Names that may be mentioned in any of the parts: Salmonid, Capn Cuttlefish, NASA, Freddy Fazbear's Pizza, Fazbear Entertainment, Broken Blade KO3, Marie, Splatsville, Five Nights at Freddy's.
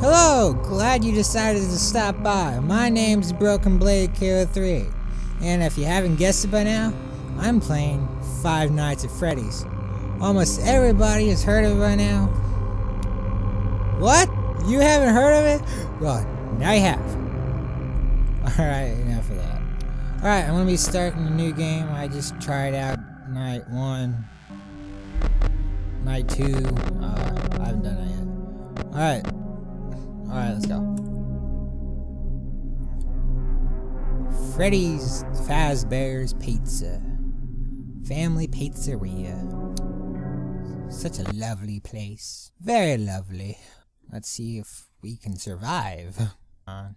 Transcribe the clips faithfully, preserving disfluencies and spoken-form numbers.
Hello! Glad you decided to stop by. My name's Broken Blade K O three, and if you haven't guessed it by now, I'm playing Five Nights at Freddy's. Almost everybody has heard of it by now. What? You haven't heard of it? Well, now you have. Alright, enough of that. Alright, I'm gonna be starting a new game. I just tried out night one, night two. Uh, I haven't done it yet. Alright. Alright, let's go. Freddy's Fazbear's Pizza. Family pizzeria. Such a lovely place. Very lovely. Let's see if we can survive. Uh,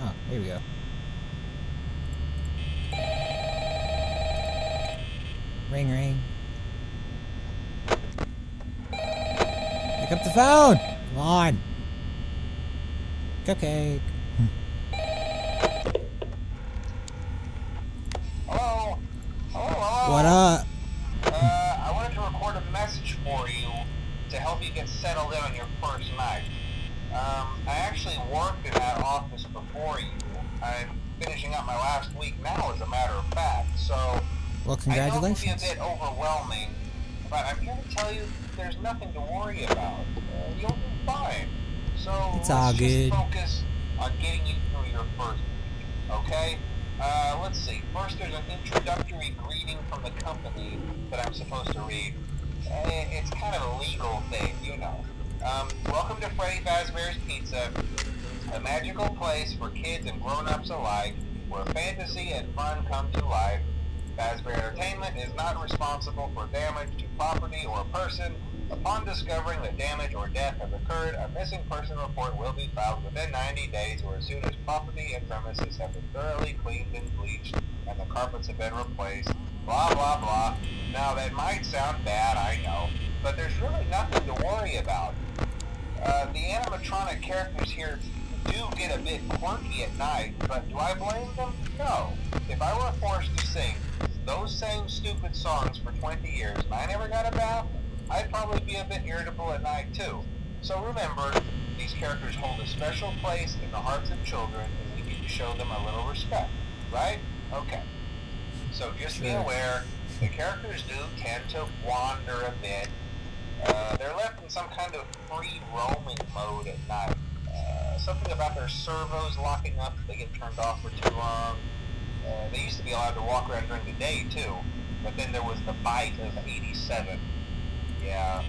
oh, here we go. Ring, ring. Pick up the phone! Come on! Cupcake! Hello? Hello, hello? What up? Uh, I wanted to record a message for you to help you get settled in on your first night. Um, I actually worked in that office before you. I'm finishing up my last week now, as a matter of fact, so... Well, congratulations. I know it can be a bit overwhelming, but I'm here to tell you there's nothing to worry about. Uh, you'll be fine. So it's all let's good. Just focus on getting you through your first week, okay? Uh, let's see. First, there's an introductory greeting from the company that I'm supposed to read. Uh, it's kind of a legal thing, you know. Um, welcome to Freddy Fazbear's Pizza, a magical place for kids and grown-ups alike, where fantasy and fun come to life. Fazbear Entertainment is not responsible for damage to property or person. Upon discovering that damage or death has occurred, a missing person report will be filed within ninety days or as soon as property and premises have been thoroughly cleaned and bleached and the carpets have been replaced. Blah, blah, blah. Now, that might sound bad, I know, but there's really nothing to worry about. Uh, the animatronic characters here do get a bit quirky at night, but do I blame them? No. If I were forced to sing those same stupid songs for twenty years and I never got a bath, I'd probably be a bit irritable at night too. So remember, these characters hold a special place in the hearts of children and we need to show them a little respect, right? Okay. So just be aware, the characters do tend to wander a bit. Uh, they're left in some kind of free roaming mode at night. Uh, something about their servos locking up if they get turned off for too long. Uh, they used to be allowed to walk around during the day too, but then there was the bite of eighty-seven. Yeah,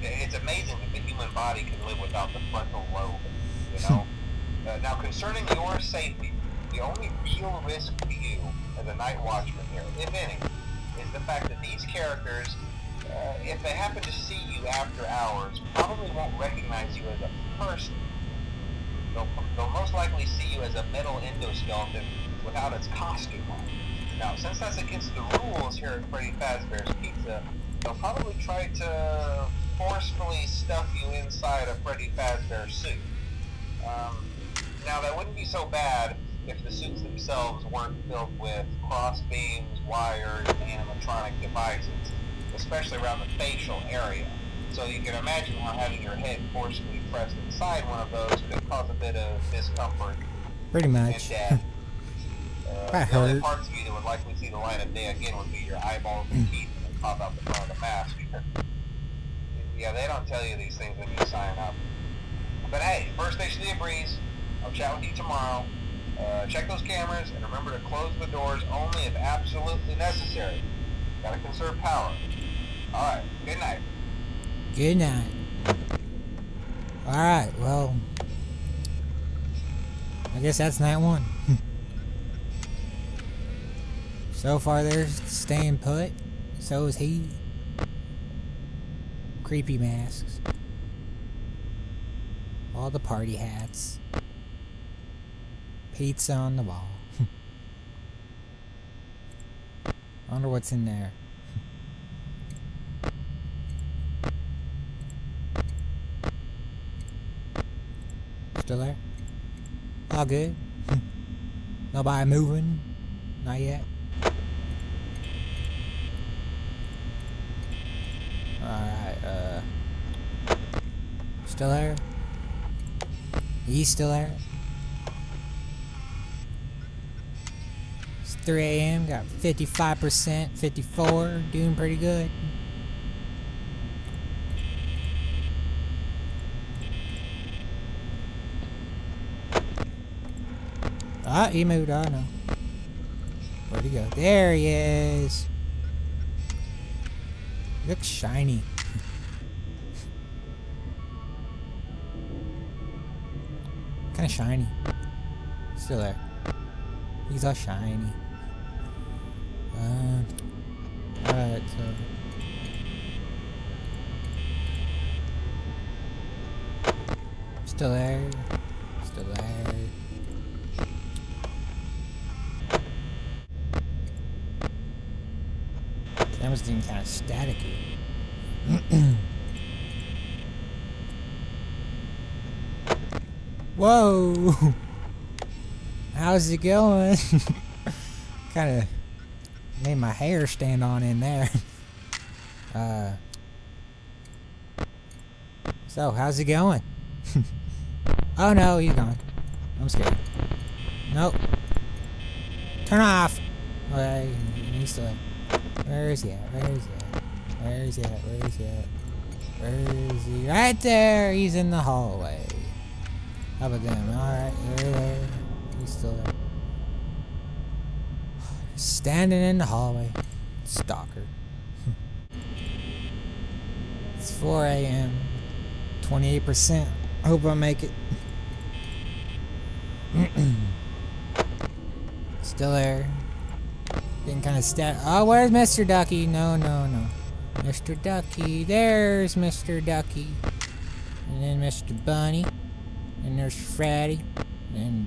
it's amazing that the human body can live without the frontal lobe, you know? uh, now, concerning your safety, the only real risk to you as a night watchman here, if any, is the fact that these characters, uh, if they happen to see you after hours, probably won't recognize you as a person. They'll, they'll most likely see you as a metal endoskeleton without its costume on. Now, since that's against the rules here at Freddy Fazbear's Pizza, they'll probably try to forcefully stuff you inside a Freddy Fazbear suit. Um, now, that wouldn't be so bad if the suits themselves weren't filled with crossbeams, wires, and animatronic devices, especially around the facial area. So you can imagine how having your head forcefully pressed inside one of those could cause a bit of discomfort. Pretty much. And uh, that the hurt. Only parts of you that would likely see the light of day again would be your eyeballs and teeth. Pop out the front of the mask. Yeah, they don't tell you these things when you sign up. But hey, first station of the breeze. I'll chat with you tomorrow. Uh, check those cameras and remember to close the doors only if absolutely necessary. Gotta conserve power. Alright, good night. Good night. Alright, well, I guess that's night one. So far they're staying put. So is he. Creepy masks. All the party hats. Pizza on the wall. I wonder what's in there. Still there? All good. Nobody moving. Not yet. Alright, uh... still there? You still there? It's three A M Got fifty-five percent, fifty-four. Doing pretty good. Ah, he moved. I know. Where'd he go? There he is. Looks shiny. Kind of shiny. Still there. He's all shiny. Uh, Alright, so. Still there. Still there. That was getting kind of staticky. Whoa! How's it going? Kind of made my hair stand on in there. Uh, so, how's it going? Oh no, he's gone. I'm scared. Nope. Turn off! Well, he's still. Where is he at? Where is he at? Where is he at? Where is he at? Where is he? Right there! He's in the hallway. How about them? Alright, they're there. He's still there. Standing in the hallway. Stalker. It's four A M twenty-eight percent. Hope I make it. Still there. Getting kind of stat. Oh, where's Mister Ducky? No, no, no. Mister Ducky. There's Mister Ducky. And then Mister Bunny. And there's Freddy. And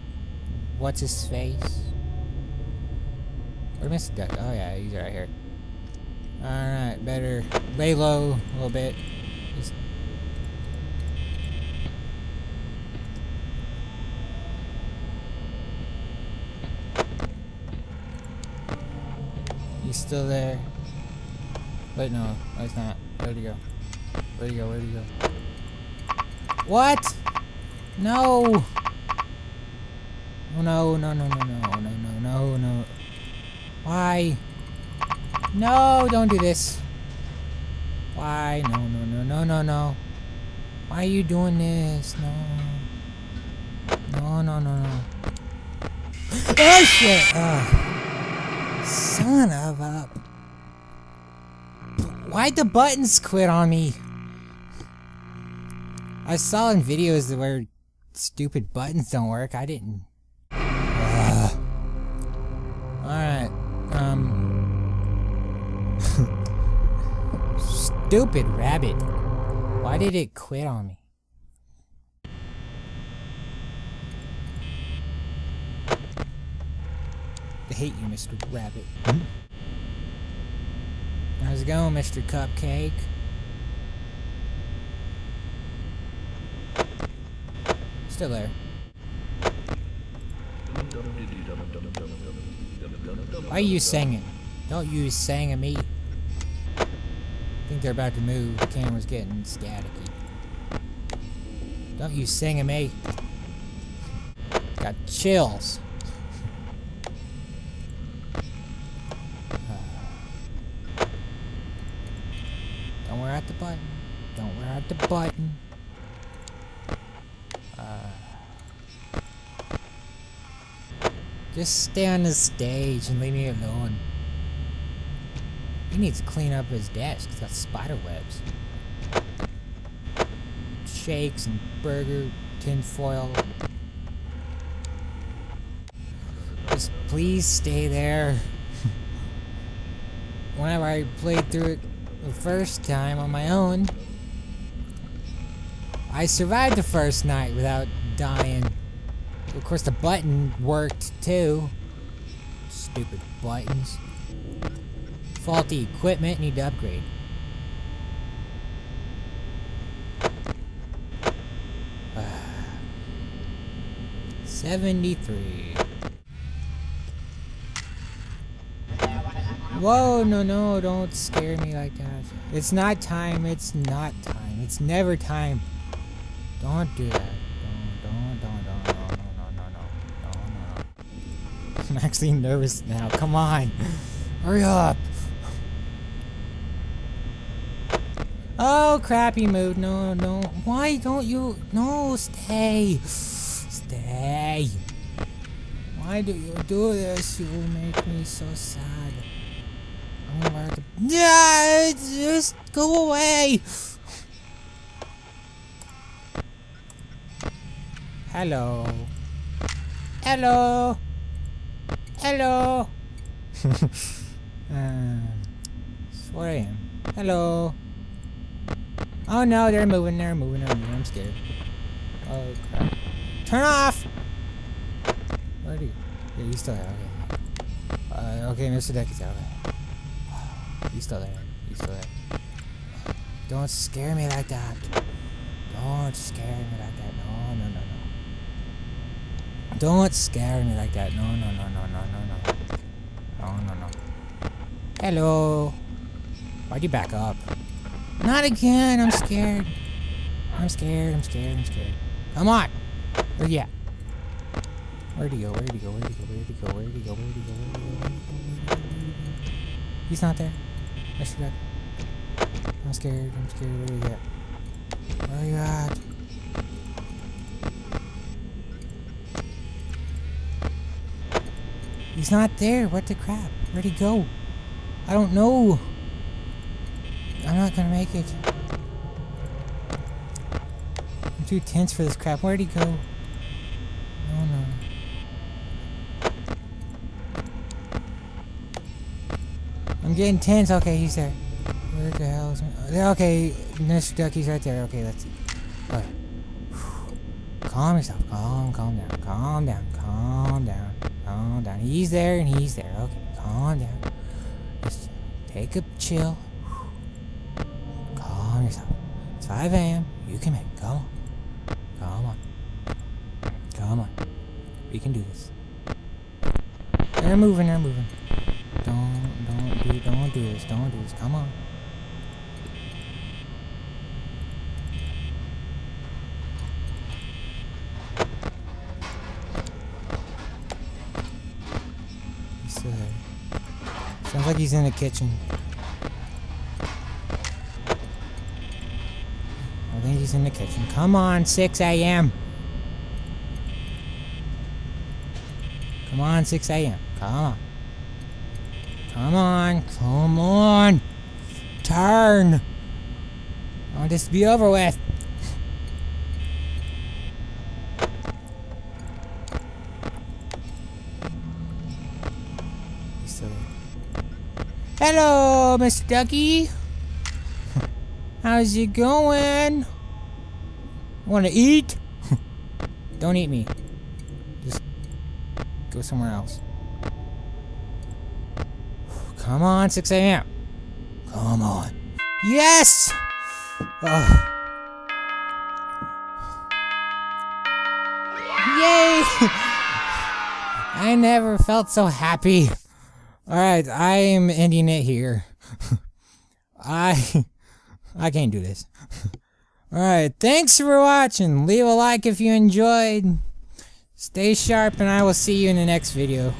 what's his face? Where's Mister Ducky? Oh, yeah, he's right here. Alright, better lay low a little bit. Just still there. Wait, no, no, it's not. Where'd he go? Where'd he go? Where'd he go? What? No! Oh, no, no, no, no, no, no, no, no, no. Why? No, don't do this. Why? No, no, no, no, no, no. Why are you doing this? No. No, no, no, no. Oh, shit! Oh. Son of a... Why'd the buttons quit on me? I saw in videos where stupid buttons don't work. I didn't. Ugh. Alright. Um... Stupid rabbit. Why did it quit on me? I hate you, Mister Rabbit. Mm-hmm. How's it going, Mister Cupcake? Still there. Why are you singing? Don't you sing at me. I think they're about to move. The camera's getting staticky. Don't you sing at me. Got chills. At the button. Don't wear out the button. Uh, just stay on the stage and leave me alone. He needs to clean up his desk. He's got spider webs. Shakes and burger tinfoil. Just please stay there. Whenever I played through it the first time on my own, I survived the first night without dying. Of course the button worked too. Stupid buttons. Faulty equipment, need to upgrade. seventy-three. Whoa, no, no, don't scare me like that. It's not time, it's not time. It's never time. Don't do that. Don't, no, no, no, no, no, no, no, no. I'm actually nervous now. Come on. Hurry up. Oh, crappy mood. No, no. Why don't you? No, stay. Stay. Why do you do this? You make me so sad. I'm gonna wear the. Yeah, just go away. Hello. Hello. Hello. uh, it's four A M Hello. Oh no, they're moving, they're moving, they're moving. I'm scared. Oh crap. Turn off! Where are you? Yeah, you still there, okay. Uh, okay, Mister Deck is out. Okay. You still there, you still there. Don't scare me like that. Don't scare me like that. No, no, no, no. Don't scare me like that. No, no, no, no, no, no, no. No, no, no. Hello. Why'd you back up? Not again! I'm scared. I'm scared. I'm scared. I'm scared. Come on! Where you at? Where'd he go? Where'd he go? Where'd he go? Where'd he go? Where'd he go? Where'd he go? Where'd he go? He's not there. I should have. I'm scared. I'm scared. Where you at? Where you at? He's not there. What the crap? Where'd he go? I don't know. I'm not gonna make it. I'm too tense for this crap. Where'd he go? No, no. I'm getting tense. Okay, he's there. Where the hell is my... Okay, Mister Ducky's right there. Okay, let's see. Alright. Calm yourself. Calm, calm down. Calm down. Calm down. Calm down. He's there and he's there. Okay, calm down. Just take a chill. It's five A M You can make it. Come on. Come on. Come on. We can do this. They're moving. They're moving. Don't, don't do, don't do this. Don't do this. Come on. He's still there. Sounds like he's in the kitchen. He's in the kitchen. Come on, six A M Come on, six A M Come on. Come on. Come on. Turn. I want this to be over with. Hello, Miss Ducky. How's it going? Wanna eat? Don't eat me. Just go somewhere else. Come on, six A M Come on. Yes! Ugh. Yay! I never felt so happy. Alright, I am ending it here. I... I can't do this. Alright, thanks for watching. Leave a like if you enjoyed. Stay sharp and I will see you in the next video.